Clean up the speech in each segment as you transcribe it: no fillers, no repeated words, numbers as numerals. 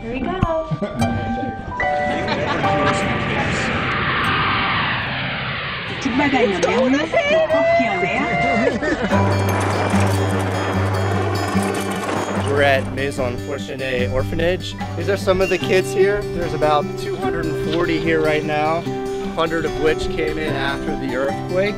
Here we go. Tu bagagnes en l'air, le coquille en l'air. We're at Maison Fortunée orphanage. These are some of the kids here. There's about 240 here right now, 100 of which came in after the earthquake.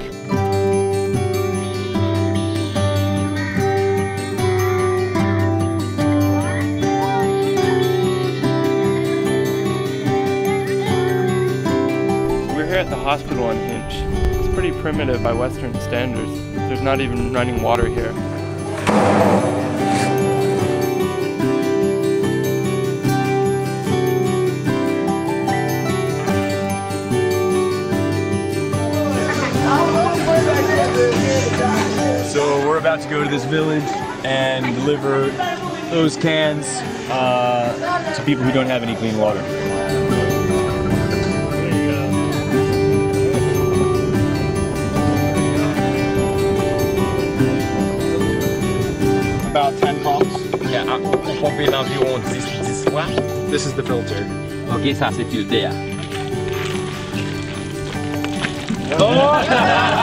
At the hospital in Hinche. It's pretty primitive by Western standards. There's not even running water here. So we're about to go to this village and deliver those cans to people who don't have any clean water. About 10 pumps. Yeah, I'm pumping in environ 10, 10 watts. This is the filter. Okay, ça c'est filtré. Oh!